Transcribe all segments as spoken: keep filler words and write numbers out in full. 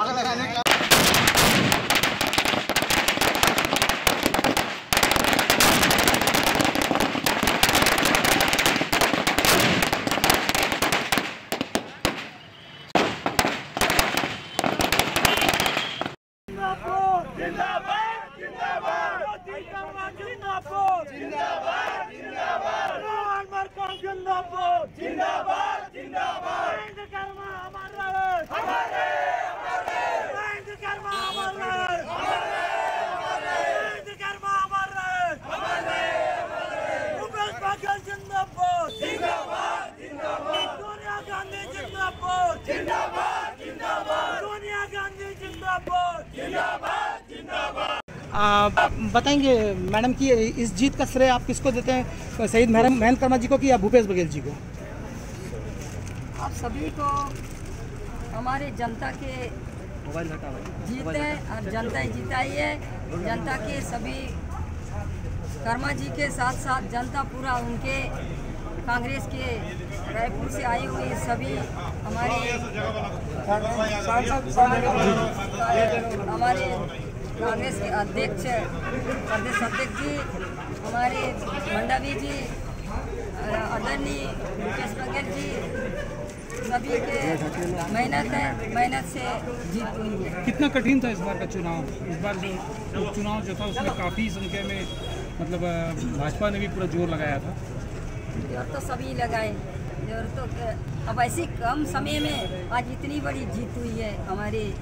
आग लगाने का बताएंगे मैडम कि इस जीत का श्रेय आप किसको देते हैं, सईद महेंद्र कर्मा जी को कि या भूपेश बघेल जी को? आप सभी को हमारे जनता के जीते और जनता जीता ही है, जनता के सभी कर्मा जी के साथ साथ जनता पूरा उनके कांग्रेस के रायपुर से आई हुई सभी हमारे हमारे कांग्रेस के अध्यक्ष प्रदेश अध्यक्ष जी, हमारे मंडावी जी, अदानी भूपेश बघेल जी, सभी के मेहनत है, मेहनत से जीत हुई है। कितना कठिन था इस बार का चुनाव? इस बार जो उपचुनाव जो था उसमें काफ़ी संख्या में मतलब भाजपा ने भी पूरा जोर लगाया था। जोर तो सभी लगाए, जोर तो अब ऐसी कम समय में आज इतनी बड़ी जीत हुई है। हमारे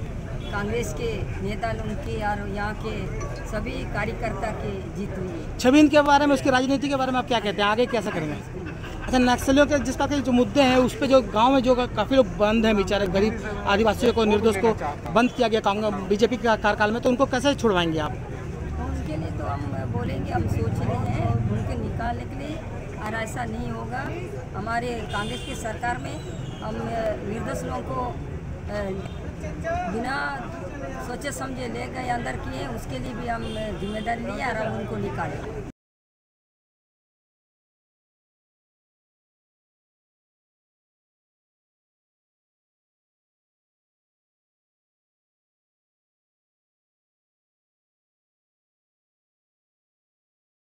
कांग्रेस के नेता लोग की और यहाँ के सभी कार्यकर्ता की जीत हुई है। छबिन के बारे में, उसके राजनीति के बारे में आप क्या कहते हैं, आगे कैसा करेंगे? अच्छा, नक्सलियों के जिस तरह के जो मुद्दे हैं उस पर जो गांव में जो काफ़ी लोग बंद हैं बेचारे, गरीब आदिवासियों को, निर्दोष को बंद किया गया कांग्रेस बीजेपी के कार्यकाल में, तो उनको कैसे छुड़वाएंगे आप? उसके लिए तो हम बोलेंगे, हम सोच रहे हैं उनको निकालने के लिए, और ऐसा नहीं होगा। हमारे कांग्रेस की सरकार में हम निर्दोष लोगों को बिना सोचे समझे ले गए, अंदर किए, उसके लिए भी हम जिम्मेदारी लिया और उनको निकाले।